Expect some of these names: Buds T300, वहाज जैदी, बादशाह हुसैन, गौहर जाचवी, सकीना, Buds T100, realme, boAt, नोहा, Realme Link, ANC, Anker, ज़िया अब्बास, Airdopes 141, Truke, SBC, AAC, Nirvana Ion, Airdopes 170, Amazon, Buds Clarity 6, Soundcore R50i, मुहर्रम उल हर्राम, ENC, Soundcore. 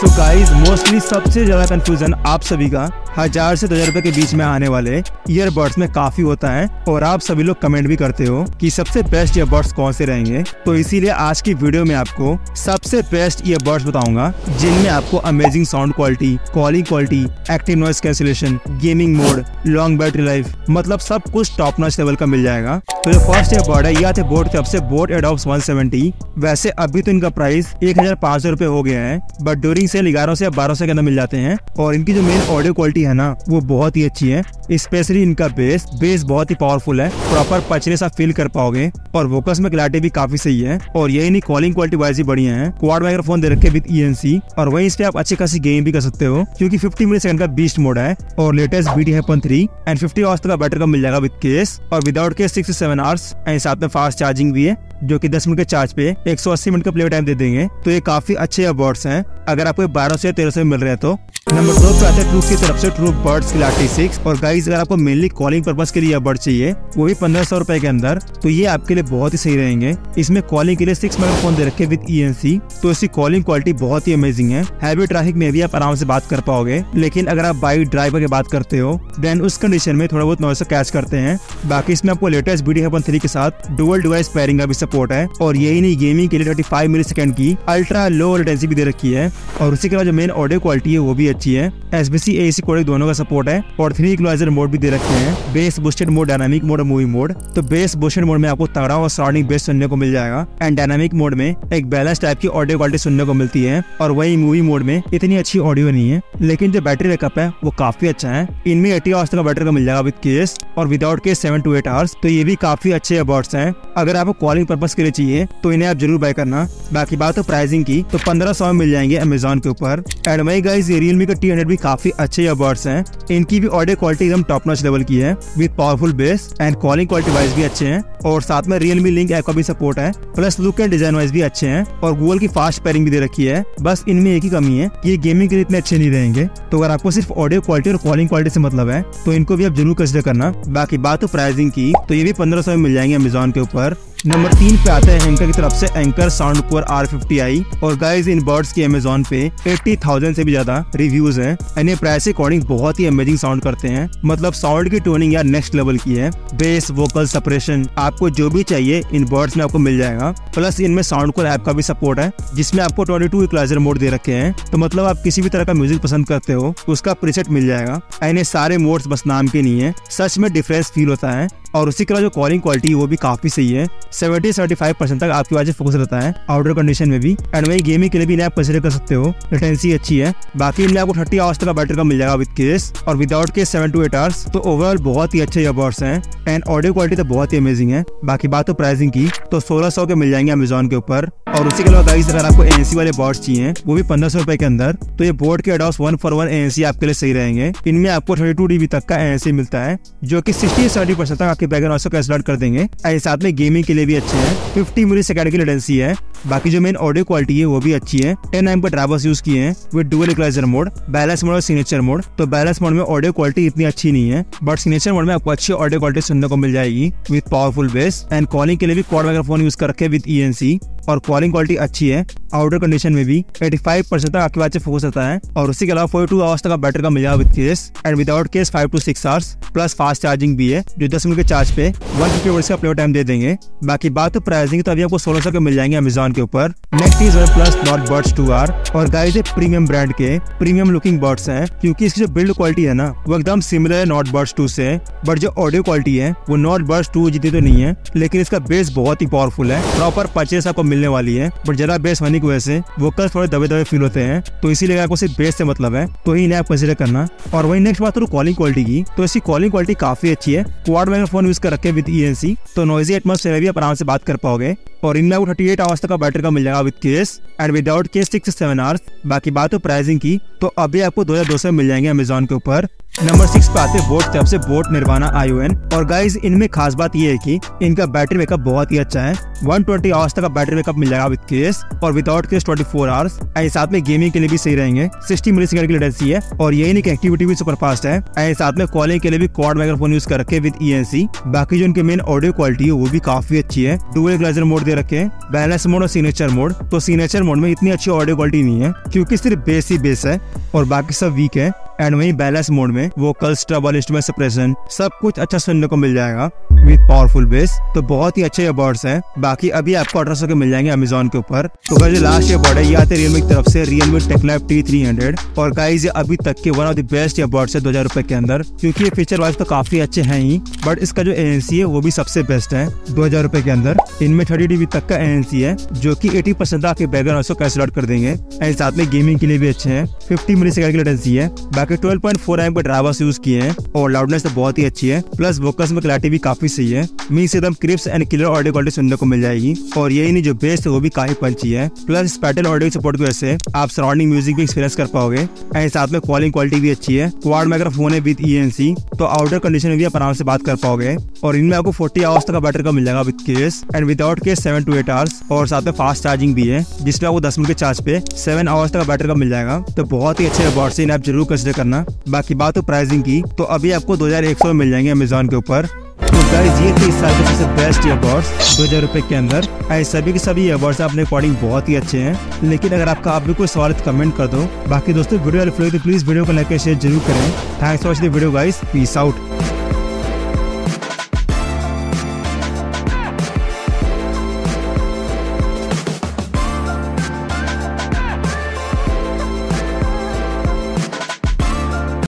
So guys mostly सबसे ज़्यादा confusion आप सभी का 1000 से 2000 रुपए के बीच में आने वाले ईयरबड्स में काफ़ी होता है और आप सभी लोग कमेंट भी करते हो कि सबसे बेस्ट ईयरबड्स कौन से रहेंगे। तो इसीलिए आज की वीडियो में आपको सबसे बेस्ट ईयरबड्स बताऊंगा जिनमें आपको amazing sound quality, calling quality, active noise cancellation, gaming mode, long battery life, मतलब सब कुछ टॉप नॉच लेवल का मिल जाएगा। तो जो फर्स्ट ईयरबड है यह थे बोट की तरफ से बोट एयरपॉड्स 170। वैसे अभी तो इनका प्राइस 1500 रुपए हो गया है, बट ड्यूरिंग सेल 1100 या 1200 के अंदर मिल जाते हैं। और इनकी जो मेन ऑडियो क्वालिटी है ना वो बहुत ही अच्छी है, स्पेशली इनका बेस बहुत ही पावरफुल है, प्रॉपर पचनेस आप फील कर पाओगे और वोकस में क्लैरिटी भी काफी सही है। और यही नहीं, कॉलिंग क्वालिटी वाइज ही बढ़िया है, क्वाड माइक्रोफोन दे रखे विद ENC और वहीं इस पे आप अच्छी खासी गेम भी कर सकते हो क्योंकि 50 मिनट सेकंड का बीस्ट मोड है और लेटेस्ट बीटी है 3 एंड 50 आवर्स तक का बैटरी का मिल जाएगा विद केस और विदाउट केस 6 से 7 आवर्स एंड साथ में फास्ट चार्जिंग भी है जो कि 10 मिनट के चार्ज पे 180 मिनट का प्ले टाइम दे देंगे। तो ये काफी अच्छे ईयरबड्स हैं अगर आपको 1200 या 1300 मिल रहे हैं। तो नंबर 2 पे आते हैं ट्रूक की तरफ से ट्रूक बर्ड्स क्लैरिटी 6। और गाइस अगर आपको मेनली कॉलिंग पर्पस के लिए ईयरबड चाहिए वो भी 1500 रुपए के अंदर, तो ये आपके लिए बहुत ही सही रहेंगे। इसमें कॉलिंग के लिए 6 माइक्रोफोन दे रखे विद ENC, तो इसकी कॉलिंग क्वालिटी बहुत ही अमेजिंग है, हैवी ट्रैफिक में भी आप आराम से बात कर पाओगे। लेकिन अगर आप बाइक ड्राइव करके बात करते हो देन उस कंडीशन में थोड़ा बहुत नॉइस कैच करते हैं। बाकी इसमें आपको लेटेस्ट BT3 के साथ डुअल डिवाइस पेयरिंग का भी सपोर्ट है और यही नहीं, गेमिंग के लिए 35 मिलीसेकंड की अल्ट्रा लो लेटेंसी भी दे रखी है। और उसी के बाद जो मेन ऑडियो क्वालिटी है वो भी अच्छी है, SBC AAC कोडेक दोनों का सपोर्ट है और 3 इक्वलाइजर मोड भी दे रखे हैं, bass boosted mode, dynamic mode और मूवी मोड। तो बेस बूस्टेड मोड में आपको तगड़ा और साउंडिंग बेस सुनने को मिल जाएगा एंड डायनामिक मोड में एक बैलेंस टाइप की ऑडियो क्वालिटी सुनने को मिलती है और वही मूवी मोड में इतनी अच्छी ऑडियो नहीं है। लेकिन जो बैटरी बैकअप है वो काफी अच्छा है, इनमें 80 आवर्स का बैटरी का मिल जाएगा विद केस और विदाउट केस 7 से 8 आवर्स। तो ये भी काफी अच्छे ईयरबड्स हैं, अगर आपको कॉलिंग पर्पस के लिए चाहिए तो इन्हें आप जरूर बाय करना। बाकी बात है प्राइसिंग की, तो 1500 में मिल जाएंगे अमेजोन के ऊपर। एंड वही गाइस रियलमी का T100 भी काफी अच्छे ईयरबड्स हैं, इनकी भी ऑडियो क्वालिटी एकदम टॉप नॉच लेवल की है with powerful bass and calling quality wise भी अच्छे हैं और साथ में रियलमी लिंक ऐप का भी सपोर्ट है, plus look and design wise भी अच्छे हैं और गूगल की फास्ट पेयरिंग भी दे रखी है। बस इनमें एक ही कमी है, ये गेमिंग के लिए इतने अच्छे नहीं रहेंगे। तो अगर आपको सिर्फ ऑडियो क्वालिटी और कॉलिंग क्वालिटी से मतलब है तो इनको भी आप जरूर कंसिडर करना। बाकी बात हो प्राइसिंग की, तो ये भी 1500 में मिल जाएंगे अमेजोन के ऊपर। नंबर 3 पे आते हैं एंकर की तरफ से एंकर साउंडकोर R50i। और गाइज इन बर्ड्स के अमेजोन पे 80,000 से भी ज्यादा रिव्यूज हैं एंड ये प्राइस अकॉर्डिंग बहुत ही अमेजिंग साउंड करते हैं, मतलब साउंड की टोनिंग यार नेक्स्ट लेवल की है, बेस, वोकल, सपरेशन, आपको जो भी चाहिए इन बर्ड्स में आपको मिल जाएगा। प्लस इनमें साउंडकोर ऐप का भी सपोर्ट है जिसमें आपको 22 इक्वलाइजर मोड दे रखे हैं, तो मतलब आप किसी भी तरह का म्यूजिक पसंद करते हो उसका प्रीसेट मिल जाएगा एंड ये सारे मोड्स बस नाम के नहीं है, सच में डिफरेंस फील होता है। और उसी के अलावा जो कॉलिंग क्वालिटी वो भी काफी सही है, 70-75% तक आपकी आवाज फोकस रहता है आउटडोर कंडीशन में भी एंड वही गेमिंग के लिए भी इन्हें आप कंसिडर कर सकते हो, लेटेंसी अच्छी है। बाकी इनमें आपको 30 आवर्स तक का बैटरी का मिल जाएगा विद केस और विदाउट केस 7 से 8 आवर्स। तो ओवरऑल बहुत ही अच्छे ईयरबड्स हैं एंड ऑडियो क्वालिटी तो बहुत ही अमेजिंग है। बाकी बात तो प्राइसिंग की, तो 1600 के मिल जाएंगे अमेजोन के ऊपर। और उसी के अलावा गाइस अगर आपको ANC वाले बॉट्स चाहिए वो भी 1500 रुपए के अंदर, तो ये बोट के एडॉप्स 141 ANC आपके लिए सही रहेंगे। इनमें आपको 32 dB तक का ANC मिलता है जो की 60-70% तक आपके बैकग्राउंड नॉइस को कैंसिल कर देंगे एंड साथ में गेमिंग के लिए भी अच्छे हैं, 50 मिली सेकंड की लेटेंसी है। बाकी जो मेन ऑडियो क्वालिटी है वो भी अच्छी है, 10 amp के ड्राइवर्स यूज किए हैं with dual equaliser mode, balance mode और सिग्नेचर मोड। तो बैलेंस मोड में ऑडियो क्वालिटी इतनी अच्छी नहीं है बट सिग्नेचर मोड में आपको अच्छी ऑडियो क्वालिटी सुनने को मिल जाएगी with powerful bass and calling के लिए भी क्वाड माइक्रोफोन यूज कर रखे विद ENC और कॉलिंग क्वालिटी अच्छी है, आउटर कंडीशन में भी 85% तक आपकी आवाज फोकस रहता है। और उसी के अलावा 42 आवर्स तक का बैटरी का मिल जाएगा with case and without case 5 से 6 आवर्स, प्लस फास्ट चार्जिंग भी है जो 10 मिनट के चार्ज पे 150 मिनट का प्ले टाइम दे देंगे। बाकी बात तो प्राइसिंग, तो अभी आपको 1600 के मिल जाएंगे अमेजोन के ऊपर। Next is plus not buds 2R। और गाइस ये प्रीमियम ब्रांड के प्रीमियम लुकिंग बर्ड्स हैं क्योंकि इसकी जो बिल्ड क्वालिटी है ना वो एकदम सिमिलर है नॉट बर्ड्स 2 से, बट जो ऑडियो क्वालिटी है वो नॉट बर्ड्स 2 जितनी तो नहीं है, लेकिन इसका बेस बहुत ही पावरफुल है, प्रॉपर परचेस आपको मिलने वाली है, बट जरा बेस होने की वजह से वोकल्स थोड़े दबे दबे फील होते हैं। तो इसीलिए आपको सिर्फ बेस से मतलब है, तो ही इन्हें आप कंसिडर करना। और वही नेक्स्ट बात करूँ कॉलिंग क्वालिटी की, तो इसकी कॉलिंग क्वालिटी काफी अच्छी है, क्वाड माइक्रोफोन यूज कर रखे विद ENC, तो नॉइजी एटमॉस्फेयर में भी आप आराम से बात कर पाओगे। और इनमें आपको 38 आवर्स तक का बैटरी का मिल जाएगा with case and without case 6 से 7 आवर्स। बाकी बात हो प्राइसिंग की, तो अभी आपको 2200 मिल जाएंगे अमेजोन के ऊपर। नंबर 6 पे आते बोट से बोट निर्वाना आईओएन। और गाइज इनमें खास बात ये है कि इनका बैटरी बैकअप बहुत ही अच्छा है। 120 आवर्स तक का बैटरी बैकअप मिल जाएगा विद केस, और विदाउट केस 24 आवर्स। एंड साथ में गेमिंग के लिए भी सही रहेंगे, 60 मिलीसेकंड की लेटेंसी है। और यही नहीं कि एक्टिविटी भी सुपर फास्ट है। एंड साथ में कॉलिंग के लिए भी क्वाड माइक्रोफोन यूज कर रखे विद ENC। बाकी जो इनके मेन ऑडियो क्वालिटी है वो भी काफी अच्छी है। डुअल ग्लेजर मोड दे रखे हैं, बैलेंस मोड और सिग्नेचर मोड। तो सिग्नेचर मोड में इतनी अच्छी ऑडियो क्वालिटी नहीं है क्योंकि सिर्फ बेस ही बेस है और बाकी सब वीक है। एंड वहीं बैलेंस मोड में वोकल स्ट्रबल इंस्ट्रूमेंट सप्रेशन सब कुछ अच्छा सुनने को मिल जाएगा विद पावरफुल बेस। तो बहुत ही अच्छे ईयरबड्स हैं। बाकी अभी आपको 1800 के मिल जाएंगे अमेजोन के ऊपर। तो गाइस ये लास्ट ईयरबड है, ये आते रियलमी की तरफ से रियलमी टेकलाइफ T300। और गाइस ये अभी तक के one of the best earbuds है 2000 रुपए के अंदर, क्योंकि ये फीचर वाइज तो काफी अच्छे हैं ही, बट इसका जो ANC है वो भी सबसे बेस्ट है 2000 रुपए के अंदर। इनमें 30 dB तक का ANC है जो की 80% आपके बैकग्राउंड को कैंसिल आउट कर देंगे। एंड साथ में गेमिंग के लिए भी अच्छे हैं, 50 मिलीसेकंड की लेटेंसी है। बाकी 12.4 mm के ड्राइवर्स यूज किए हैं और लाउडनेस तो बहुत ही अच्छी है, प्लस वोकल्स में क्लैरिटी भी काफी सही है। मींस एकदम crisp and clear audio quality सुनने को मिल जाएगी। और यही नहीं, जो बेस है वो भी काफी पंची है, प्लस स्पैटल ऑडियो सपोर्ट की वजह से आप सराउंडिंग म्यूजिक भी एक्सपीरियंस कर पाओगे। एंड साथ में कॉलिंग क्वालिटी भी अच्छी है, क्वाड माइक्रोफोन है विद ENC, तो आउटडोर कंडीशन में भी आप आराम से बात कर पाओगे। और इनमें आपको 40 आवर्स तक का बैटरी का मिल जाएगा with case, and without case 7 to 8 hours. और साथ में फास्ट चार्जिंग भी है जिसमें आपको 10 मिनट के चार्ज पे 7 आवर्स तक का बैटरी का मिल जाएगा। तो बहुत ही अच्छे ईयरबड्स हैं, आप जरूर कंसिडर करना। बाकी बात हो प्राइसिंग की, तो अभी आपको 2100 मिल जाएंगे अमेजोन के ऊपर। तो गाइस ये थे इस साल के सबसे बेस्ट ईयरबड्स 2000 रुपए के अंदर। सभी के सभी ईयरबड्स अपने अकॉर्डिंग बहुत ही अच्छे हैं। लेकिन अगर आपका आप भी कोई सवाल कमेंट कर दो। बाकी दोस्तों वीडियो तो प्लीज वीडियो को लाइक शेयर जरूर करें। Thanks for the video guys, peace out.